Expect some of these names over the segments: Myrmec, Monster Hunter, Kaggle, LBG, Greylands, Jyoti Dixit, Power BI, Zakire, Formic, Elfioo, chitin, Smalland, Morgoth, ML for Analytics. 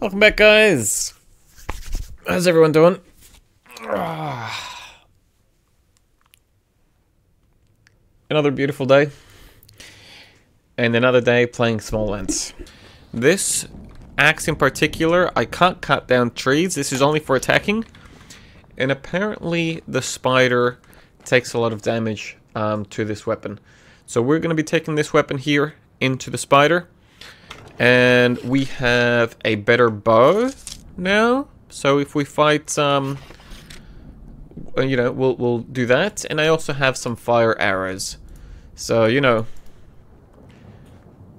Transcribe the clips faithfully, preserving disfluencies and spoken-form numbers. Welcome back, guys. How's everyone doing? Another beautiful day. And another day playing Smalland. This axe in particular, I can't cut down trees. This is only for attacking. And apparently the spider takes a lot of damage um, to this weapon. So we're going to be taking this weapon here into the spider. And we have a better bow now. So if we fight, um, you know, we'll, we'll do that. And I also have some fire arrows. So, you know,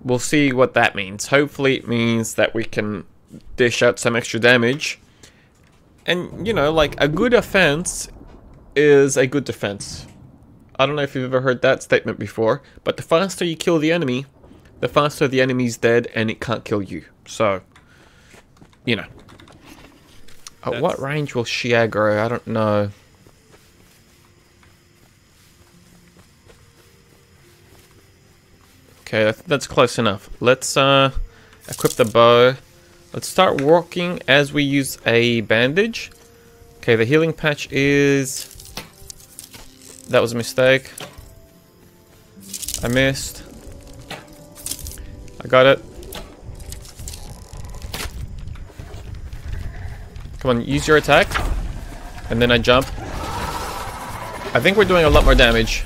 we'll see what that means. Hopefully it means that we can dish out some extra damage. And, you know, like, a good offense is a good defense. I don't know if you've ever heard that statement before. But the faster you kill the enemy, the faster the enemy's dead and it can't kill you. So, you know. At That's... what range will she aggro? I don't know. Okay, that's close enough. Let's uh, equip the bow. Let's start walking as we use a bandage. Okay, the healing patch is... That was a mistake. I missed. I got it. Come on, use your attack. And then I jump. I think we're doing a lot more damage.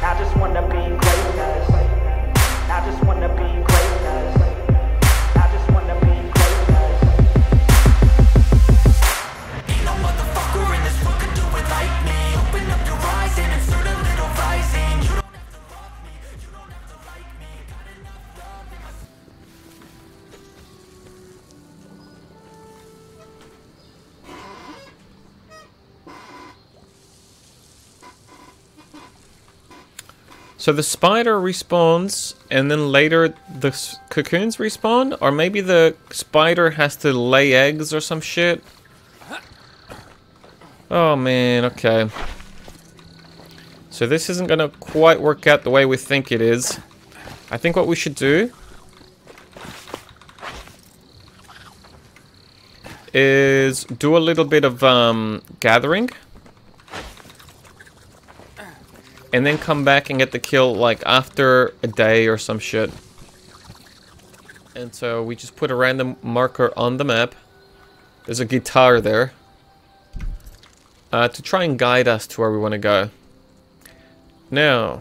I just wanna be greatness. I just wanna be greatness. I just wanna be greatness. Ain't no motherfucker in this world could do it like me. Open up your eyes and it's so the spider respawns, and then later the cocoons respawn? Or maybe the spider has to lay eggs or some shit? Oh man, okay. So this isn't gonna quite work out the way we think it is. I think what we should do is do a little bit of um, gathering. And then come back and get the kill, like, after a day or some shit. And so we just put a random marker on the map. There's a guitar there. Uh, to try and guide us to where we want to go. Now.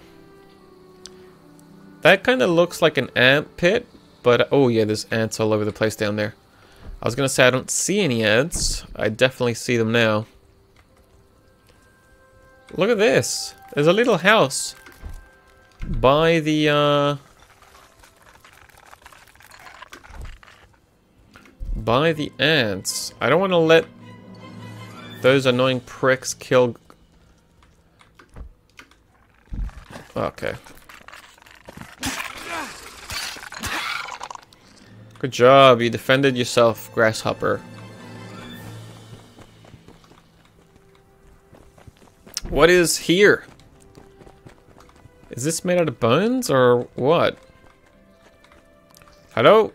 That kind of looks like an ant pit. But, oh yeah, there's ants all over the place down there. I was going to say I don't see any ants. I definitely see them now. Look at this. There's a little house by the, uh, by the ants. I don't want to let those annoying pricks kill... Okay. Good job, you defended yourself, grasshopper. What is here? Is this made out of bones or what? Hello?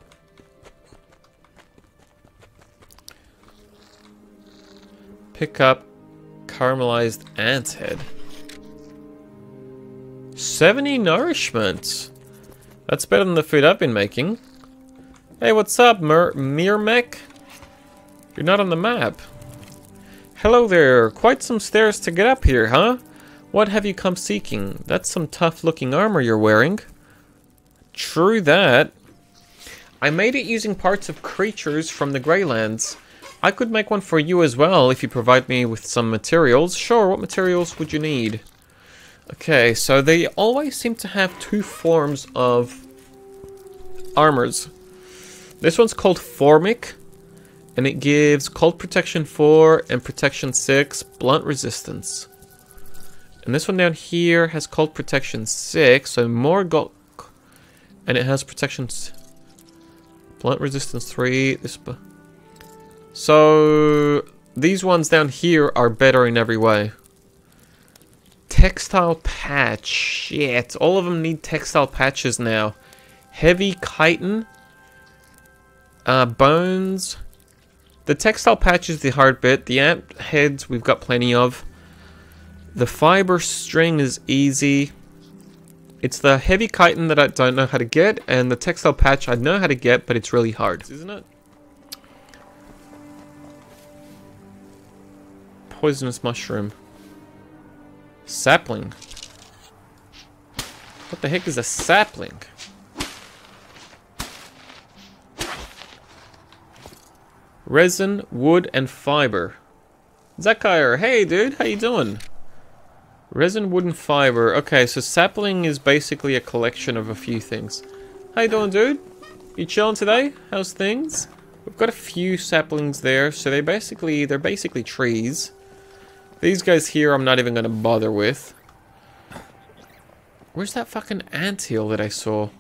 Pick up caramelized ant head. seventy nourishment. That's better than the food I've been making. Hey, what's up, Myrmec? You're not on the map. Hello there. Quite some stairs to get up here, huh? What have you come seeking? That's some tough-looking armor you're wearing. True that. I made it using parts of creatures from the Greylands. I could make one for you as well if you provide me with some materials. Sure, what materials would you need? Okay, so they always seem to have two forms of armors. This one's called Formic, and it gives Cold Protection four and Protection six, Blunt Resistance. And this one down here has Cold Protection six, so Morgoth, and it has Protection, Blunt Resistance three. This, so these ones down here are better in every way. Textile Patch, shit, all of them need Textile Patches now. Heavy Chitin, uh, Bones. The Textile Patch is the hard bit. The Ant Heads we've got plenty of. The fiber string is easy. It's the heavy chitin that I don't know how to get, and the textile patch I know how to get, but it's really hard, isn't it? Poisonous mushroom. Sapling. What the heck is a sapling? Resin, wood, and fiber. Zakire, hey dude, how you doing? Resin, wood, and fiber. Okay, so sapling is basically a collection of a few things. How you doing, dude? You chilling today? How's things? We've got a few saplings there, so they basically they're basically trees. These guys here, I'm not even gonna bother with. Where's that fucking anthill that I saw?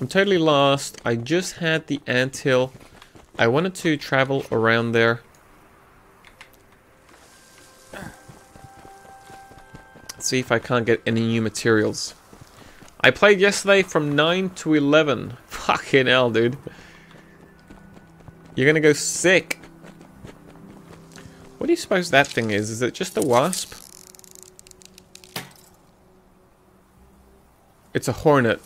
I'm totally lost. I just had the anthill. I wanted to travel around there. Let's see if I can't get any new materials. I played yesterday from nine to eleven. Fucking hell, dude. You're gonna go sick. What do you suppose that thing is? Is it just a wasp? It's a hornet.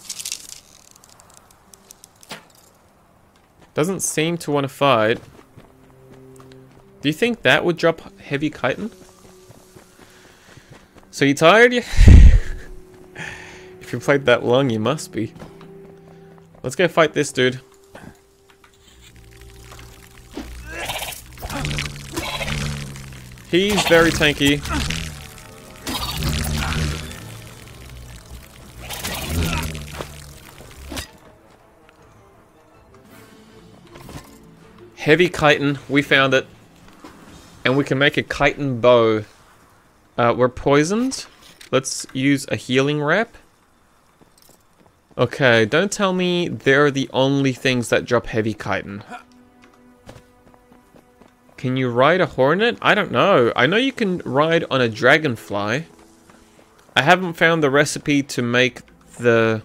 Doesn't seem to want to fight. Do you think that would drop heavy chitin? So you tired? If you played that long, you must be. Let's go fight this dude. He's very tanky. Heavy chitin, we found it. And we can make a chitin bow. Uh, we're poisoned. Let's use a healing wrap. Okay, don't tell me they're the only things that drop heavy chitin. Can you ride a hornet? I don't know. I know you can ride on a dragonfly. I haven't found the recipe to make the,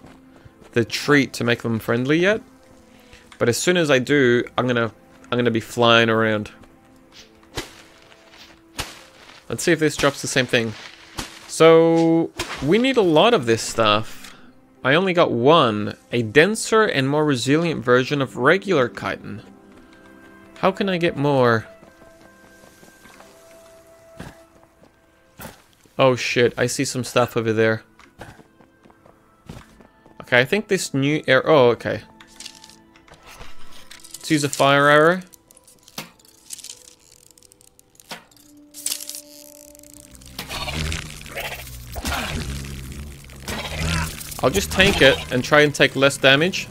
the treat to make them friendly yet. But as soon as I do, I'm gonna... I'm going to be flying around. Let's see if this drops the same thing. So, we need a lot of this stuff. I only got one. A denser and more resilient version of regular chitin. How can I get more? Oh shit, I see some stuff over there. Okay, I think this new air... Oh, okay. Let's use a fire arrow. I'll just tank it and try and take less damage.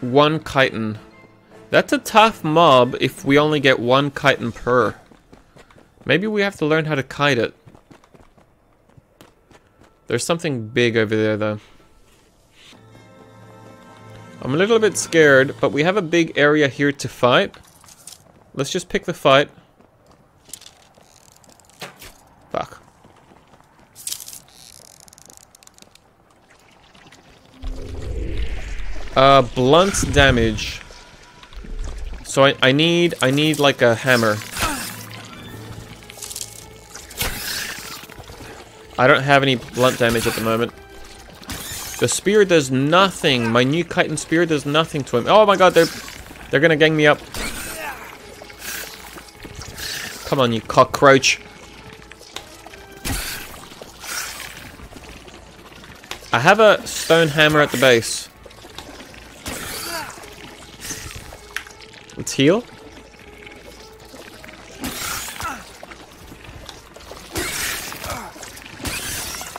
One chitin. That's a tough mob if we only get one chitin per. Maybe we have to learn how to kite it. There's something big over there though. I'm a little bit scared, but we have a big area here to fight. Let's just pick the fight. Fuck. Uh, blunt damage. So I, I need, I need like a hammer. I don't have any blunt damage at the moment. The spear does nothing. My new chitin spear does nothing to him. Oh my god, they're, they're gonna gang me up. Come on, you cockroach. I have a stone hammer at the base. Let's heal.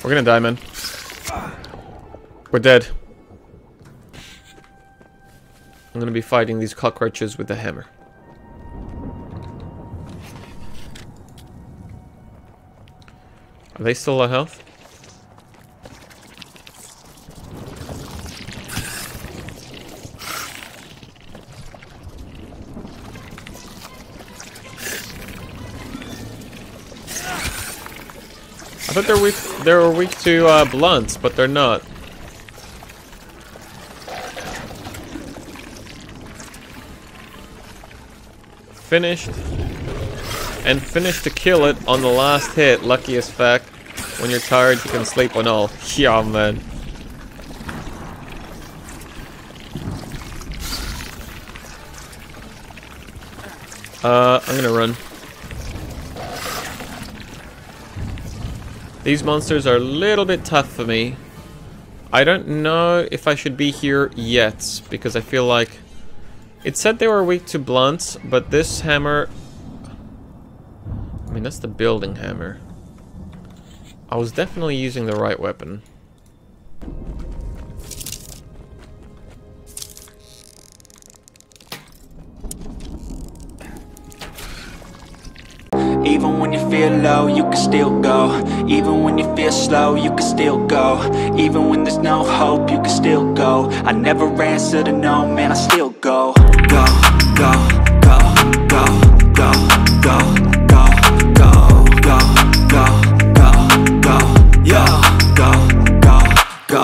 We're gonna die, man. We're dead. I'm gonna be fighting these cockroaches with a hammer. Are they still low health? I thought they're weak. They're weak to uh, blunts, but they're not. Finished, and finished to kill it on the last hit. Lucky as fuck. When you're tired, you can sleep on all. Yeah, man. Uh, I'm gonna run. These monsters are a little bit tough for me. I don't know if I should be here yet, because I feel like... It said they were weak to blunts, but this hammer... I mean, that's the building hammer. I was definitely using the right weapon. Even when you feel low, you can still go. Even when you feel slow, you can still go. Even when there's no hope, you can still go. I never answer to no, man, I still go. Go, go, go, go, go, go, go, go, go, go, go, go, yo, go, go, go.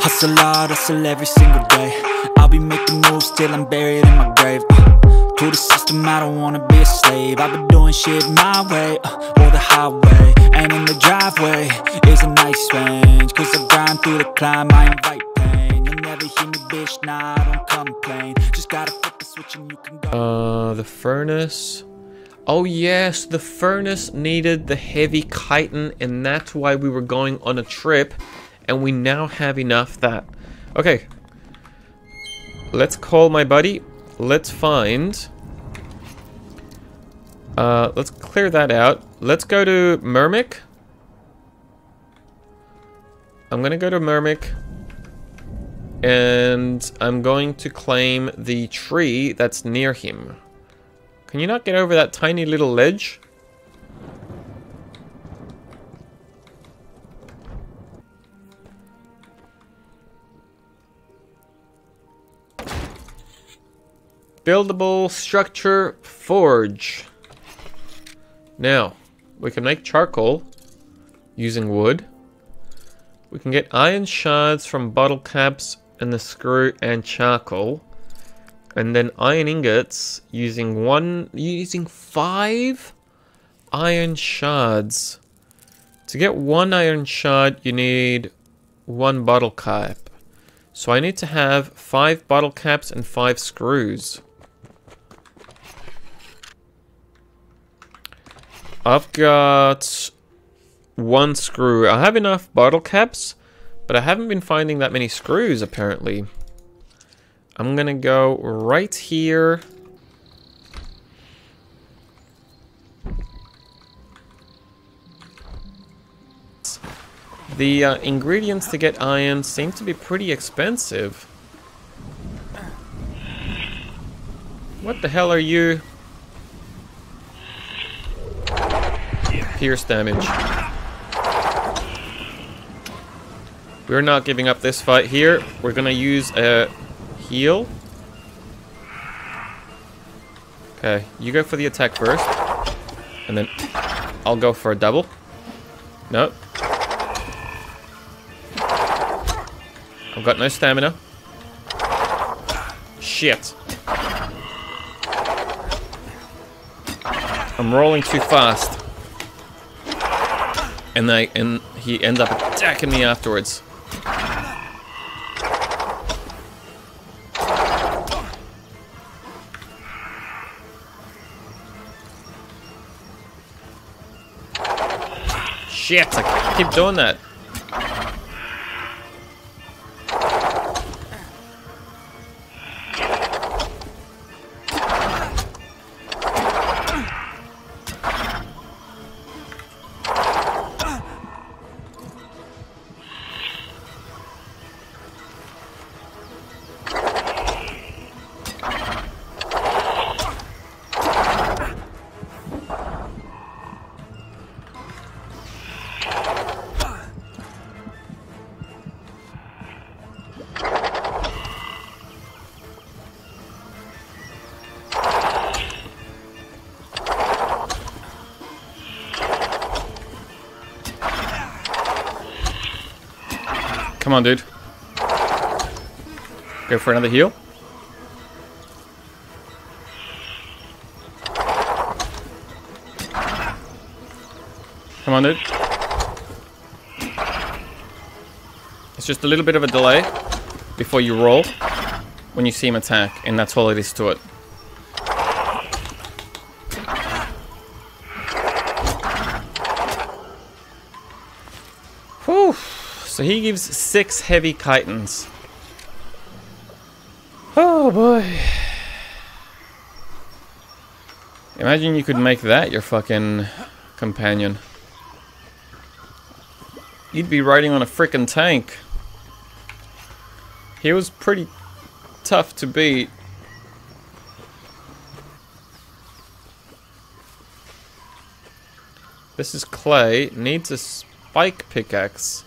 Hustle hard, hustle every single day. I'll be making moves till I'm buried in my grave. To the system, I don't wanna be a slave. I've been doing shit my way, uh, or the highway. And in the driveway is a nice range. Cause I grind through the climb, I invite pain. You'll never hear me, bitch, nah, I don't complain. Just gotta flip the switch and you can go. Uh, the furnace. Oh yes, the furnace needed the heavy chitin, and that's why we were going on a trip. And we now have enough that... Okay. Let's call my buddy. Let's find... Uh, let's clear that out. Let's go to Myrmec. I'm gonna go to Myrmec. And I'm going to claim the tree that's near him. Can you not get over that tiny little ledge? Buildable structure forge. Now, we can make charcoal using wood. We can get iron shards from bottle caps and the screw and charcoal. And then iron ingots using one, using five iron shards. To get one iron shard, you need one bottle cap. So I need to have five bottle caps and five screws. I've got one screw. I have enough bottle caps, but I haven't been finding that many screws, apparently. I'm gonna go right here. The uh, ingredients to get iron seem to be pretty expensive. What the hell are you? Pierce damage. We're not giving up this fight here. We're gonna use a heal. Okay, you go for the attack first. And then I'll go for a double. No. I've got no stamina. shit. I'm rolling too fast. And I and he ends up attacking me afterwards. Shit, I keep doing that. Come on, dude. Go for another heal. Come on, dude. It's just a little bit of a delay before you roll when you see him attack, and that's all it is to it. Whew. So he gives six heavy chitons. Oh boy. Imagine you could make that your fucking companion. You'd be riding on a frickin' tank. He was pretty tough to beat. This is clay. Needs a spike pickaxe.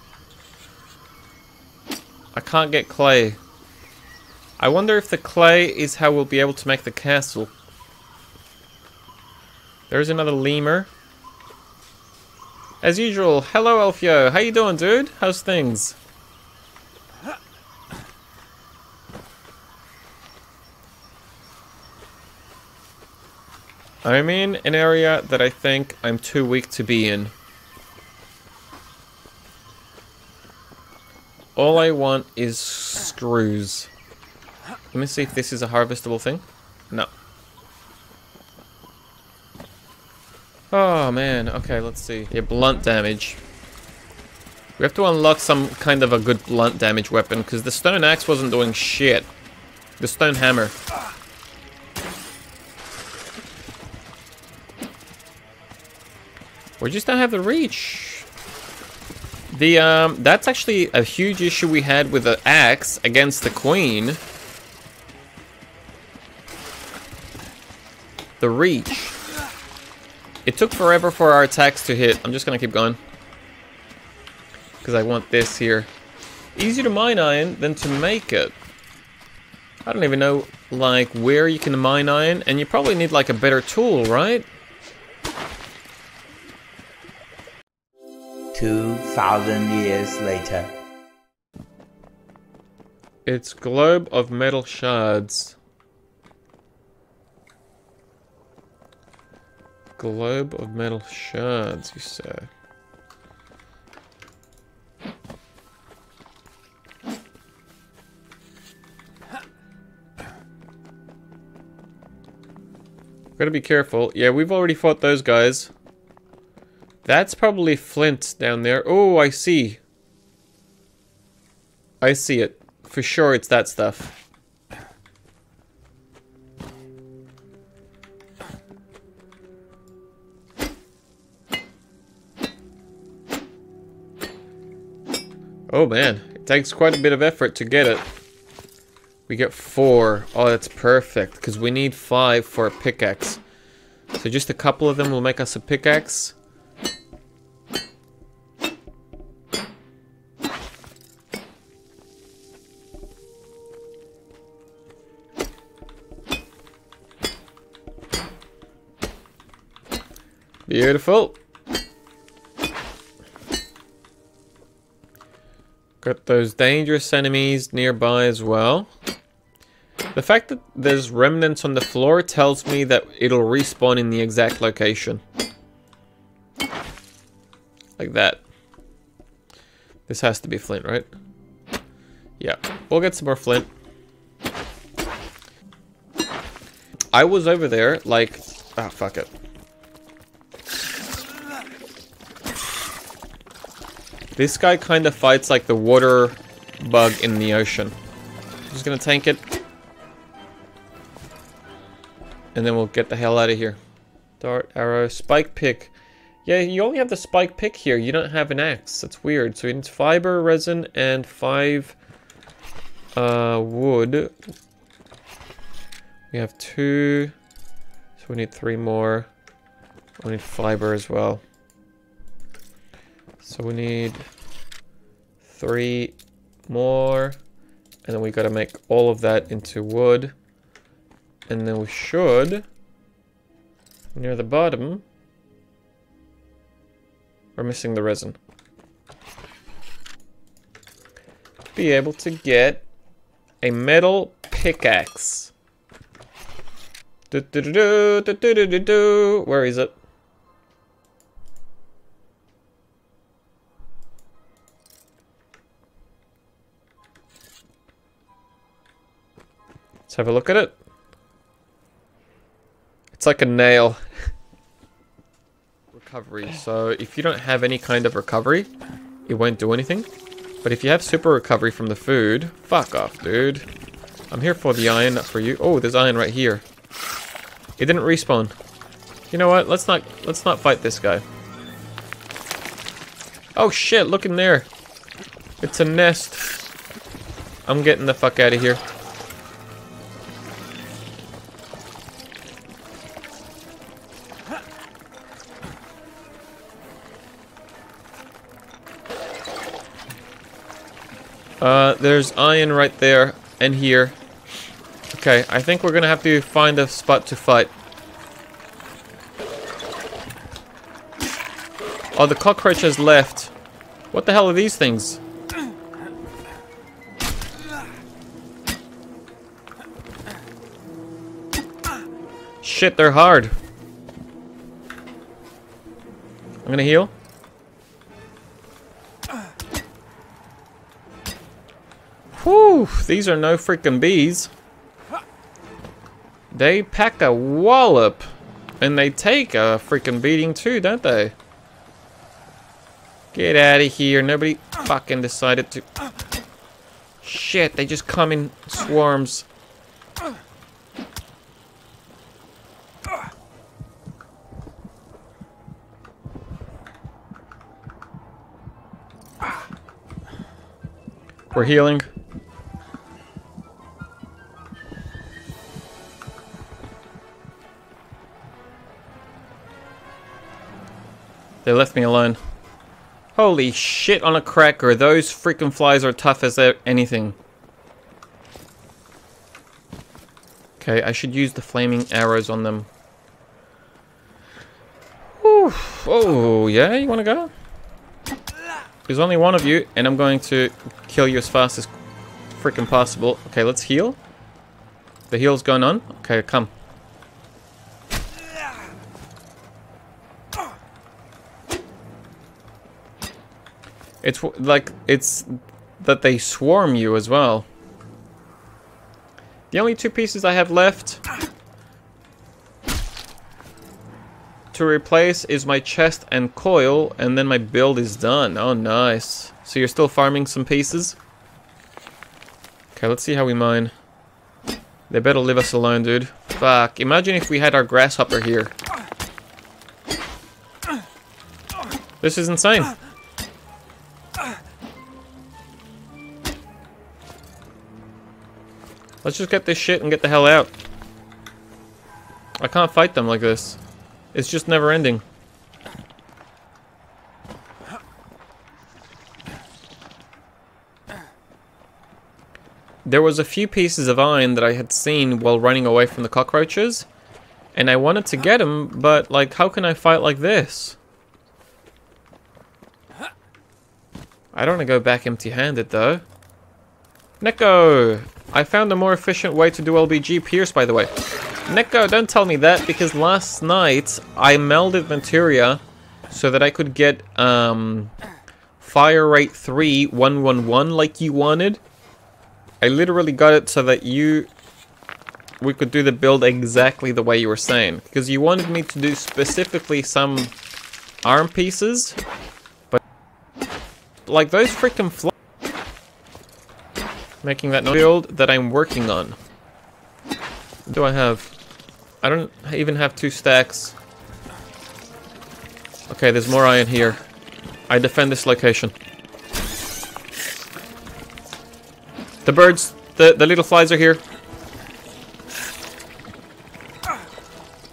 I can't get clay. I wonder if the clay is how we'll be able to make the castle. There's another lemur. As usual, hello Elfioo. How you doing, dude? How's things? I'm in an area that I think I'm too weak to be in. All I want is screws. Let me see if this is a harvestable thing. No. Oh man, okay, let's see. Yeah, blunt damage. We have to unlock some kind of a good blunt damage weapon, because the stone axe wasn't doing shit. The stone hammer. We just don't have the reach. The, um, that's actually a huge issue we had with the axe against the queen. The reach. It took forever for our attacks to hit. I'm just gonna keep going. Because I want this here. Easier to mine iron than to make it. I don't even know, like, where you can mine iron. And you probably need, like, a better tool, right? two thousand years later. It's globe of metal shards. Globe of metal shards, you say. Gotta be careful. Yeah, we've already fought those guys. That's probably flint down there. Oh, I see. I see it. For sure it's that stuff. Oh man, it takes quite a bit of effort to get it. We get four. Oh, that's perfect, because we need five for a pickaxe. So just a couple of them will make us a pickaxe. Beautiful. Got those dangerous enemies nearby as well. The fact that there's remnants on the floor tells me that it'll respawn in the exact location. Like that. This has to be flint, right? Yeah. We'll get some more flint. I was over there, like... Ah, oh, fuck it. This guy kind of fights like the water bug in the ocean. I'm just gonna tank it. And then we'll get the hell out of here. Dart, arrow, spike pick. Yeah, you only have the spike pick here. You don't have an axe. That's weird. So we need fiber, resin, and five uh, wood. We have two. So we need three more. We need fiber as well. So we need three more. And then we gotta make all of that into wood. And then we should, near the bottom, we're missing the resin, be able to get a metal pickaxe. Do, do, do, do, do, do, do, do, do. Where is it? Let's have a look at it. It's like a nail. Recovery. So if you don't have any kind of recovery, it won't do anything. But if you have super recovery from the food, fuck off, dude. I'm here for the iron, not for you. Oh, there's iron right here. It didn't respawn. You know what? Let's not let's not fight this guy. Oh shit, look in there. It's a nest. I'm getting the fuck out of here. Uh, there's iron right there and here. Okay, I think we're gonna have to find a spot to fight. Oh, the cockroach has left. What the hell are these things? Shit, they're hard. I'm gonna heal. Whew, these are no freaking bees. They pack a wallop. And they take a freaking beating too, don't they? Get out of here. Nobody fucking decided to... Shit, they just come in swarms. We're healing. They left me alone. Holy shit on a cracker. Those freaking flies are tough as anything. Okay, I should use the flaming arrows on them. Whew. Oh, yeah, you want to go? There's only one of you, and I'm going to kill you as fast as freaking possible. Okay, let's heal. The heal's going on. Okay, come. It's like, it's that they swarm you as well. The only two pieces I have left to replace is my chest and coil, and then my build is done. Oh, nice. So you're still farming some pieces? Okay, let's see how we mine. They better leave us alone, dude. Fuck, imagine if we had our grasshopper here. This is insane. Let's just get this shit and get the hell out. I can't fight them like this. It's just never ending. There was a few pieces of iron that I had seen while running away from the cockroaches, and I wanted to get them, but like, how can I fight like this? I don't want to go back empty-handed though. Neko! I found a more efficient way to do L B G Pierce, by the way. Neko, don't tell me that, because last night I melded Materia so that I could get um, Fire Rate three one one one like you wanted. I literally got it so that you... we could do the build exactly the way you were saying. Because you wanted me to do specifically some arm pieces. But... like those freaking flies... making that build that I'm working on. What do I have? I don't even have two stacks. Okay, there's more iron here. I defend this location. The birds, the, the little flies are here.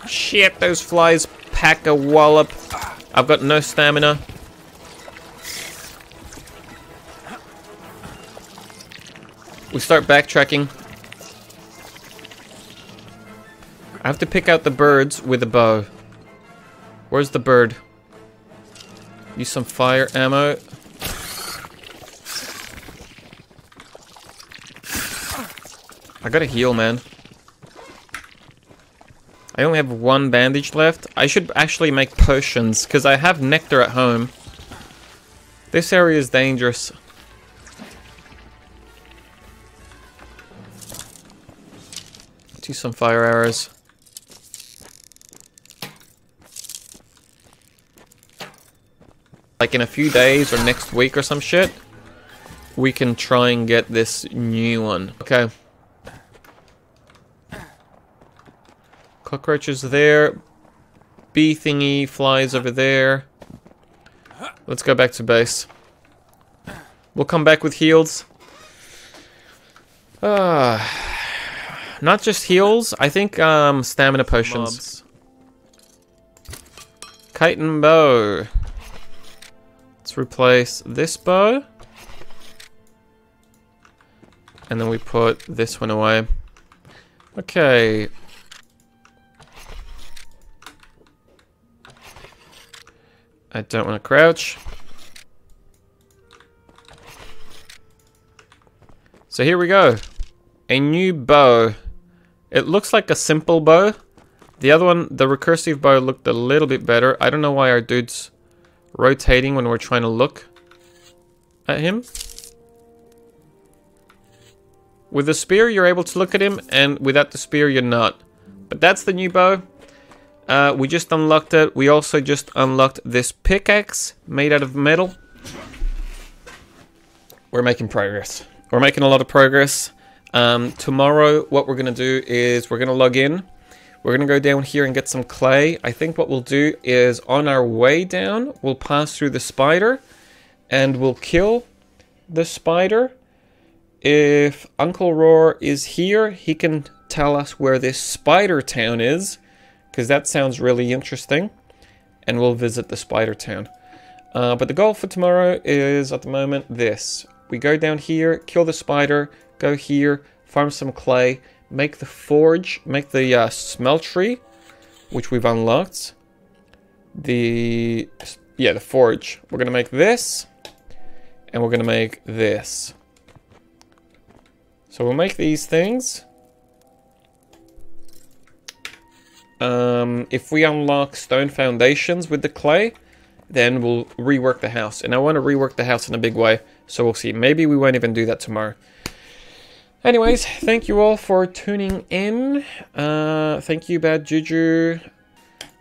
Shit, those flies pack a wallop. I've got no stamina. We start backtracking. I have to pick out the birds with a bow. Where's the bird? Use some fire ammo. I gotta heal, man. I only have one bandage left. I should actually make potions, because I have nectar at home. This area is dangerous. Do some fire arrows. Like in a few days or next week or some shit, we can try and get this new one. Okay. Cockroaches there. Bee thingy flies over there. Let's go back to base. We'll come back with heals. Ah... Not just heals, I think um, stamina potions. Mobs. Kite and bow. Let's replace this bow. And then we put this one away. Okay. I don't want to crouch. So here we go. A new bow. It looks like a simple bow. The other one, the recursive bow, looked a little bit better. I don't know why our dude's rotating when we're trying to look at him. With the spear, you're able to look at him, and without the spear, you're not. But that's the new bow. Uh, we just unlocked it. We also just unlocked this pickaxe made out of metal. We're making progress. We're making a lot of progress. Um, tomorrow what we're going to do is we're going to log in. We're going to go down here and get some clay. I think what we'll do is on our way down, we'll pass through the spider and we'll kill the spider. If Uncle Roar is here, he can tell us where this spider town is, because that sounds really interesting, and we'll visit the spider town. Uh, but the goal for tomorrow is at the moment this. We go down here, kill the spider, go here, farm some clay, make the forge, make the uh, smeltery, which we've unlocked. The, yeah, the forge. We're going to make this, and we're going to make this. So we'll make these things. Um, if we unlock stone foundations with the clay, then we'll rework the house. And I want to rework the house in a big way, so we'll see. Maybe we won't even do that tomorrow. Anyways, thank you all for tuning in. Uh, thank you, Bad Juju.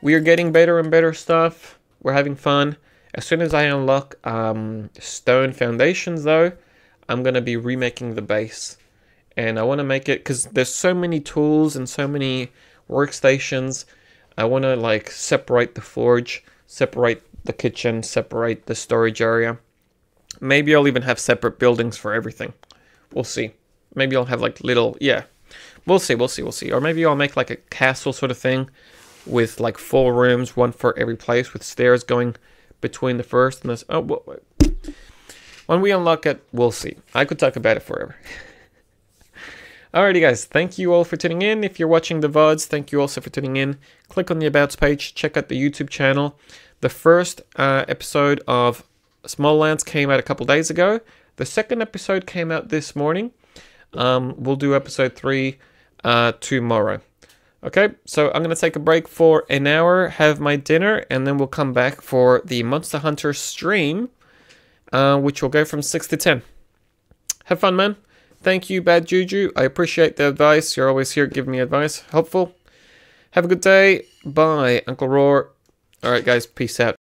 We are getting better and better stuff. We're having fun. As soon as I unlock um, stone foundations, though, I'm going to be remaking the base. And I want to make it, because there's so many tools and so many workstations. I want to, like, separate the forge, separate the kitchen, separate the storage area. Maybe I'll even have separate buildings for everything. We'll see. Maybe I'll have like little, yeah, we'll see, we'll see, we'll see. Or maybe I'll make like a castle sort of thing with like four rooms, one for every place, with stairs going between the first and this. Oh, wait, wait. When we unlock it, we'll see. I could talk about it forever. Alrighty guys, thank you all for tuning in. If you're watching the V O Ds, thank you also for tuning in. Click on the Abouts page, check out the YouTube channel. The first uh, episode of Smalland came out a couple days ago. The second episode came out this morning. Um, we'll do episode three uh, tomorrow. Okay, so I'm going to take a break for an hour, have my dinner, and then we'll come back for the Monster Hunter stream, uh, which will go from six to ten. Have fun, man. Thank you, Bad Juju. I appreciate the advice. You're always here giving me advice. Helpful. Have a good day. Bye, Uncle Roar. All right, guys. Peace out.